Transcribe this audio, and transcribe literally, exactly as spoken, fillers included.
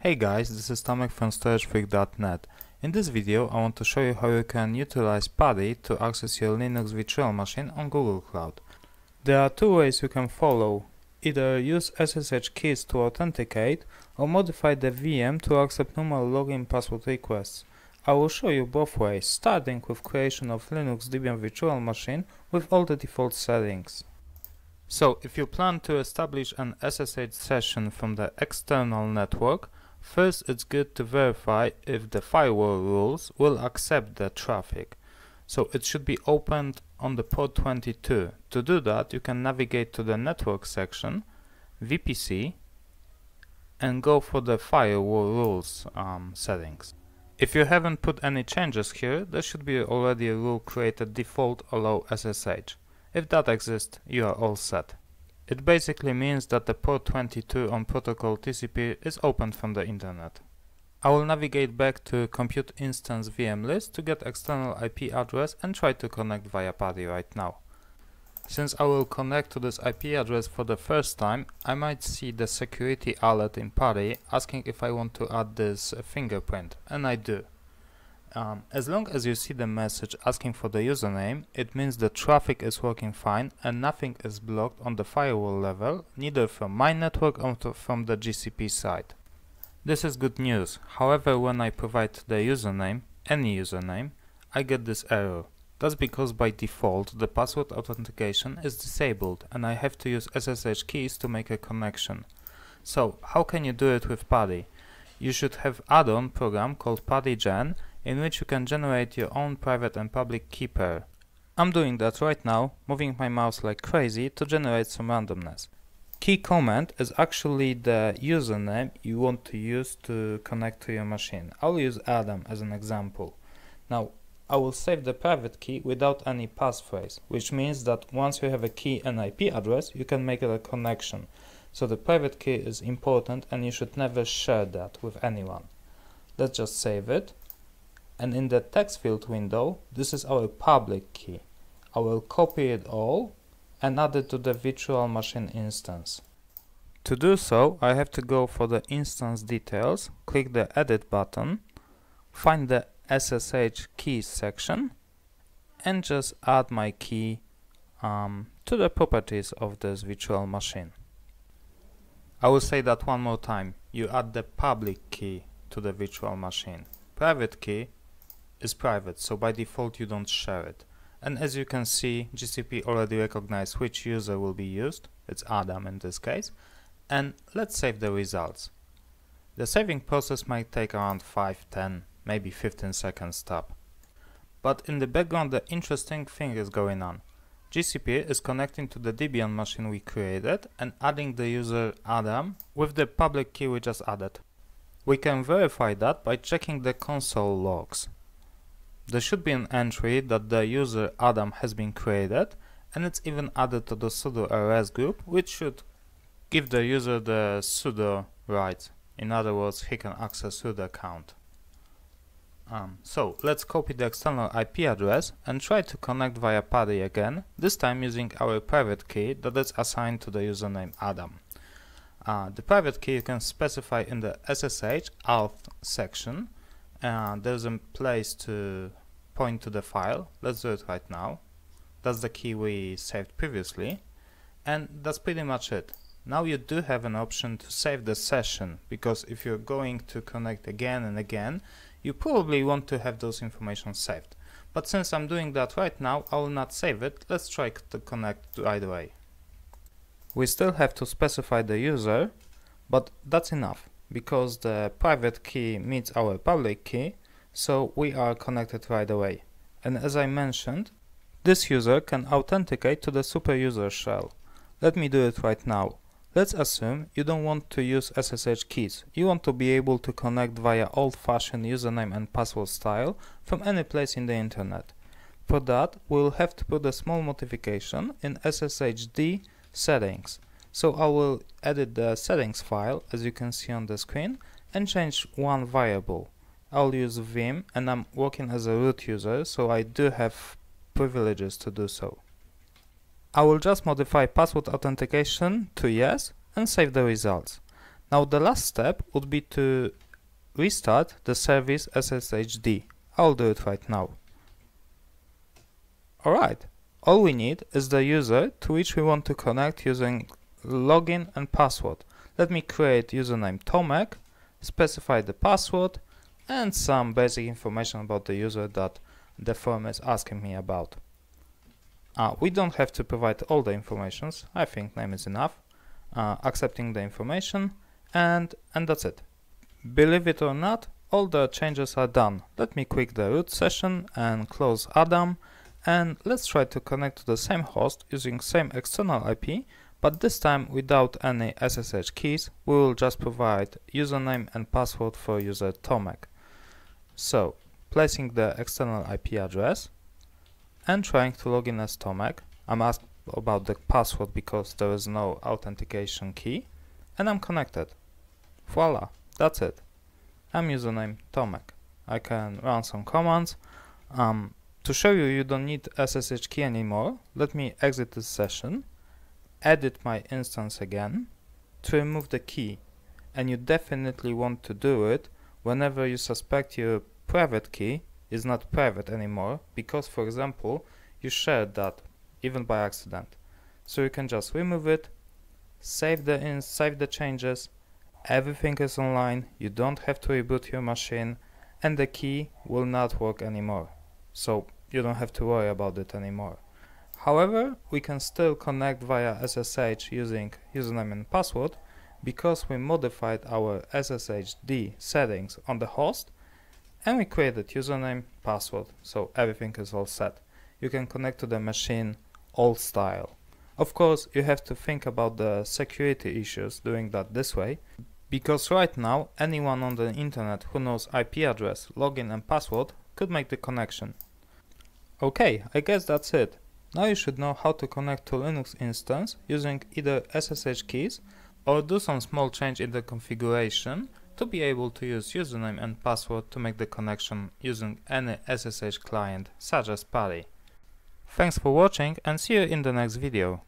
Hey guys, this is Tamek from storage freak dot net. In this video I want to show you how you can utilize PuTTY to access your Linux virtual machine on Google Cloud. There are two ways you can follow. Either use S S H keys to authenticate or modify the V M to accept normal login password requests. I will show you both ways, starting with creation of Linux Debian virtual machine with all the default settings. So, if you plan to establish an S S H session from the external network, first, it's good to verify if the firewall rules will accept the traffic. So it should be opened on the port twenty-two. To do that, you can navigate to the network section, V P C, and go for the firewall rules um, settings. If you haven't put any changes here, there should be already a rule created default allow S S H. If that exists, you are all set. It basically means that the port twenty-two on protocol T C P is opened from the internet. I will navigate back to compute instance V M list to get external I P address and try to connect via PuTTY right now. Since I will connect to this I P address for the first time, I might see the security alert in PuTTY asking if I want to add this fingerprint, and I do. Um, as long as you see the message asking for the username, it means the traffic is working fine and nothing is blocked on the firewall level, neither from my network or from the G C P side. This is good news. However, when I provide the username, any username, I get this error. That's because by default the password authentication is disabled and I have to use S S H keys to make a connection. So, how can you do it with PuTTY? You should have add-on program called PuTTYgen, in which you can generate your own private and public key pair. I'm doing that right now, moving my mouse like crazy to generate some randomness. Key command is actually the username you want to use to connect to your machine. I'll use Adam as an example. Now, I will save the private key without any passphrase, which means that once you have a key and I P address, you can make it a connection. So the private key is important and you should never share that with anyone. Let's just save it. And in the text field window, this is our public key. I will copy it all and add it to the virtual machine instance. To do so, I have to go for the instance details, click the edit button, find the S S H keys section, and just add my key um, to the properties of this virtual machine. I will say that one more time. You add the public key to the virtual machine. Private key is private, so by default you don't share it. And as you can see, G C P already recognized which user will be used, it's Adam in this case, and let's save the results. The saving process might take around five, ten, maybe fifteen seconds top. But in the background the interesting thing is going on. G C P is connecting to the Debian machine we created and adding the user Adam with the public key we just added. We can verify that by checking the console logs. There should be an entry that the user Adam has been created, and it's even added to the sudo rs group, which should give the user the sudo rights. In other words, he can access sudo account. Um, so let's copy the external I P address and try to connect via PuTTY again, this time using our private key that is assigned to the username Adam. Uh, the private key you can specify in the S S H auth section. Uh, there's a place to point to the file. Let's do it right now. That's the key we saved previously. And that's pretty much it. Now you do have an option to save the session, because if you're going to connect again and again, you probably want to have those information saved. But since I'm doing that right now, I will not save it. Let's try to connect right away. We still have to specify the user, but that's enough, because the private key meets our public key, so we are connected right away. And as I mentioned, this user can authenticate to the superuser shell. Let me do it right now. Let's assume you don't want to use S S H keys. You want to be able to connect via old-fashioned username and password style from any place in the internet. For that, we'll have to put a small modification in S S H D settings. So I will edit the settings file, as you can see on the screen, and change one variable. I'll use Vim, and I'm working as a root user, so I do have privileges to do so. I will just modify password authentication to yes and save the results. Now the last step would be to restart the service S S H D. I'll do it right now. Alright, all we need is the user to which we want to connect using login and password. Let me create username Tamek, specify the password and some basic information about the user that the form is asking me about. Uh, we don't have to provide all the informations, I think name is enough, uh, accepting the information and, and that's it. Believe it or not, all the changes are done. Let me quit the root session and close Adam, and let's try to connect to the same host using same external I P, but this time without any S S H keys. We will just provide username and password for user Tamek. So, placing the external I P address and trying to log in as Tamek. I'm asked about the password because there is no authentication key, and I'm connected. Voila, that's it. I'm username Tamek. I can run some commands. Um, to show you you don't need S S H key anymore, let me exit this session, edit my instance again to remove the key, and you definitely want to do it whenever you suspect your private key is not private anymore, because for example you shared that even by accident. So you can just remove it, save the in save the changes, everything is online, you don't have to reboot your machine and the key will not work anymore. So you don't have to worry about it anymore. However, we can still connect via S S H using username and password because we modified our S S H D settings on the host and we created username, password, so everything is all set. You can connect to the machine old style. Of course, you have to think about the security issues doing that this way, because right now anyone on the internet who knows I P address, login and password could make the connection. Okay, I guess that's it. Now you should know how to connect to Linux instance using either S S H keys or do some small change in the configuration to be able to use username and password to make the connection using any S S H client such as PuTTY. Thanks for watching and see you in the next video.